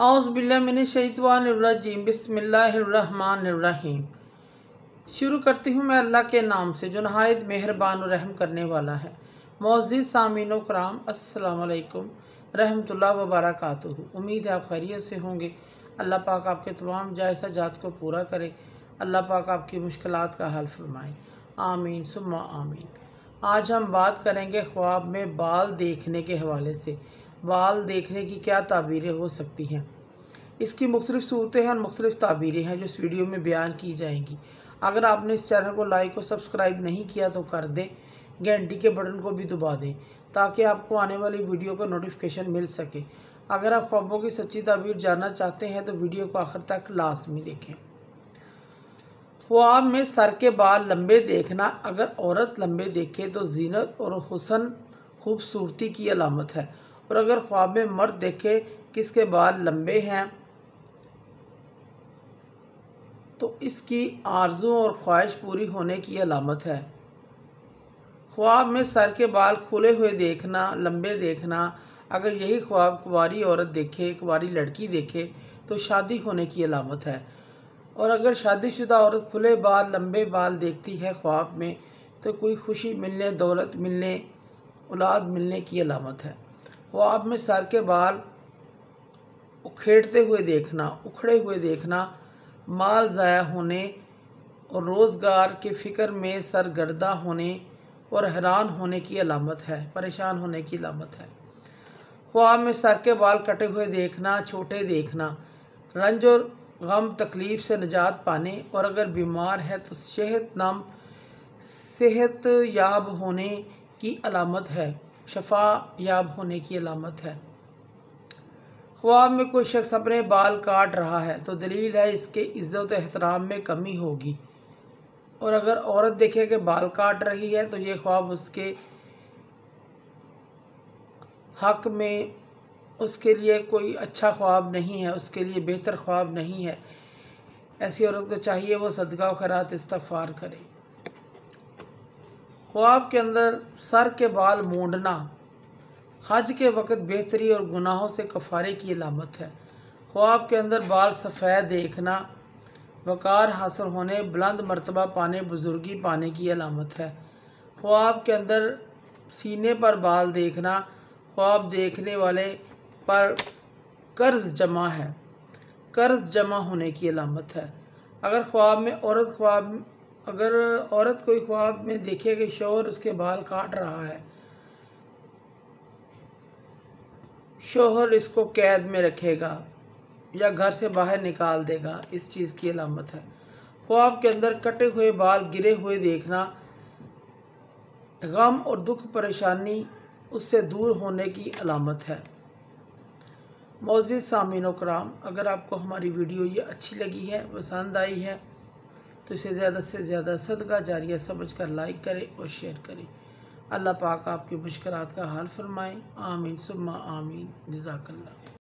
औज़ुबिल्लाहिमिनश्शैतानिर्रजीम बिस्मिल्लाहिर्रहमानिर्रहीम। शुरू करती हूँ मैं अल्लाह के नाम से जो नहायत मेहरबान और रहम करने वाला है। मौज़ीज़ सामीन कराम, अस्सलामु अलैकुम रहमतुल्लाहि व बरकातुहू। उम्मीद है आप खैरियत से होंगे। अल्लाह पाक आपके तमाम जायज़ हाजात को पूरा करे। अल्लाह पाक आपकी मुश्किलात का हल फरमाए, आमीन सुम्मा आमीन। आज हम बात करेंगे ख्वाब में बाल देखने के हवाले से। बाल देखने की क्या ताबीरें हो सकती हैं, इसकी मुख्तलिफ़ सूरतें हैं और मुख्तलिफ़ ताबीरें हैं जो इस वीडियो में बयान की जाएंगी। अगर आपने इस चैनल को लाइक और सब्सक्राइब नहीं किया तो कर दें, घंटी के बटन को भी दबा दें ताकि आपको आने वाली वीडियो का नोटिफिकेशन मिल सके। अगर आप ख्वाबों की सच्ची ताबीर जानना चाहते हैं तो वीडियो को आखिर तक लाजमी देखें। ख्वाब में सर के बाल लंबे देखना, अगर औरत लंबे देखे तो जीनत और हुस्न खूबसूरती की अलामत है, और अगर ख्वाब में मर्द देखे किसके बाल लंबे हैं तो इसकी आरज़ू और ख्वाहिश पूरी होने की अलामत है। ख्वाब में सर के बाल खुले हुए देखना, लंबे देखना, अगर यही ख्वाब कुंवारी औरत देखे, कुंवारी लड़की देखे तो शादी होने की अलामत है, और अगर शादीशुदा औरत खुले बाल लंबे बाल देखती है ख्वाब में तो कोई खुशी मिलने, दौलत मिलने, औलाद मिलने की अलामत है। ख्वाब में सर के बाल उखेड़ते हुए देखना, उखड़े हुए देखना, माल ज़ाया होने और रोज़गार के फ़िक्र में सरगर्दा होने और हैरान होने की अलामत है, परेशान होने की अलामत है। ख्वाब में सर के बाल कटे हुए देखना, छोटे देखना, रंज और गम तकलीफ़ से निजात पाने, और अगर बीमार है तो सेहत याब होने की अलामत है, शफा याब होने की अलामत है। ख्वाब में कोई शख्स अपने बाल काट रहा है तो दलील है इसके इज़्ज़त एहतराम में कमी होगी, और अगर औरत देखे कि बाल काट रही है तो ये ख्वाब उसके हक़ में, उसके लिए कोई अच्छा ख्वाब नहीं है, उसके लिए बेहतर ख्वाब नहीं है। ऐसी औरत को चाहिए वो सदका व खैरात इस्तग़फ़ार करे। ख्वाब के अंदर सर के बाल मूंडना हज के वक़्त बेहतरी और गुनाहों से कफ़ारे की अलामत है। ख्वाब के अंदर बाल सफ़ेद देखना वक़ार हासिल होने, बुलंद मरतबा पाने, बुजुर्गी पाने की अलामत है। ख्वाब के अंदर सीने पर बाल देखना ख्वाब देखने वाले पर कर्ज़ जमा है, कर्ज़ जमा होने की अलामत है। अगर औरत कोई ख्वाब में देखे कि शौहर उसके बाल काट रहा है, शौहर इसको कैद में रखेगा या घर से बाहर निकाल देगा, इस चीज़ की अलामत है। ख्वाब के अंदर कटे हुए बाल गिरे हुए देखना गम और दुख परेशानी उससे दूर होने की अलामत है। मौज़ीज़ सामीन कराम, अगर आपको हमारी वीडियो ये अच्छी लगी है, पसंद आई है तो इसे ज़्यादा से ज़्यादा सदका जारिया समझकर लाइक करें और शेयर करें। अल्लाह पाक आपकी मुश्किलात का हाल फरमाए, आमीन सुम्मा आमीन। जज़ाकल्लाह।